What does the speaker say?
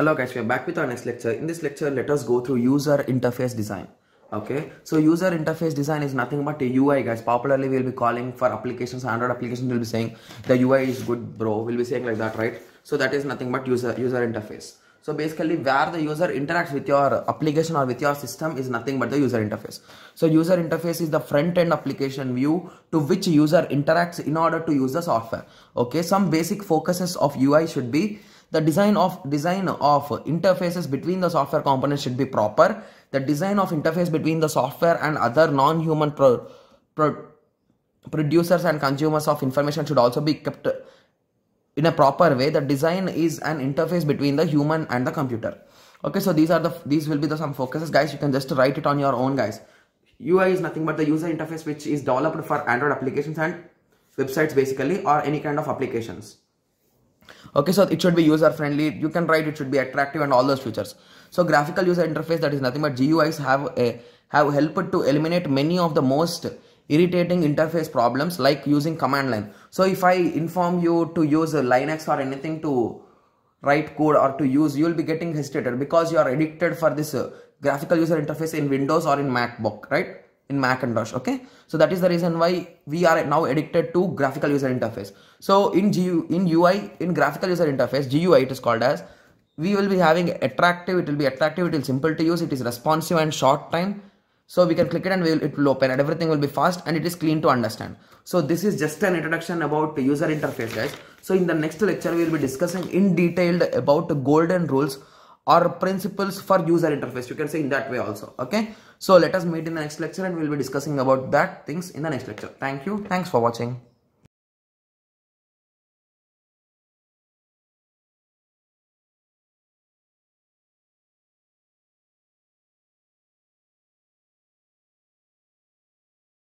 Hello guys, we are back with our next lecture. In this lecture, let us go through user interface design. Okay, so user interface design is nothing but a UI, guys. Popularly, we'll be calling for applications, Android applications, we'll be saying the UI is good, bro. We'll be saying like that, right? So that is nothing but user interface. So basically, where the user interacts with your application or with your system is nothing but the user interface. So user interface is the front end application view to which user interacts in order to use the software. Okay, some basic focuses of UI should be: the design of interfaces between the software components should be proper. The design of interface between the software and other non-human producers and consumers of information should also be kept in a proper way. The design is an interface between the human and the computer. Okay, so these will be some focuses, guys. You can just write it on your own, guys. UI is nothing but the user interface which is developed for Android applications and websites basically, or any kind of applications. Okay, so it should be user friendly. You can write it should be attractive and all those features. So graphical user interface, that is nothing but GUIs, have helped to eliminate many of the most irritating interface problems, like using command line. So if I inform you to use a Linux or anything to write code or to use, you will be getting hesitated because you are addicted for this graphical user interface in Windows or in MacBook, right? In Macintosh. Okay, so that is the reason why we are now addicted to graphical user interface. So in graphical user interface, GUI it is called as, we will be having attractive. It will be attractive, it will simple to use, it is responsive and short time. So we can click it and it will open, and everything will be fast and it is clean to understand. So this is just an introduction about the user interface, guys. So in the next lecture, we will be discussing in detail about the golden rules or principles for user interface. You can say in that way also. Okay, so let us meet in the next lecture and we will be discussing about that things in the next lecture. Thank you. Thanks for watching.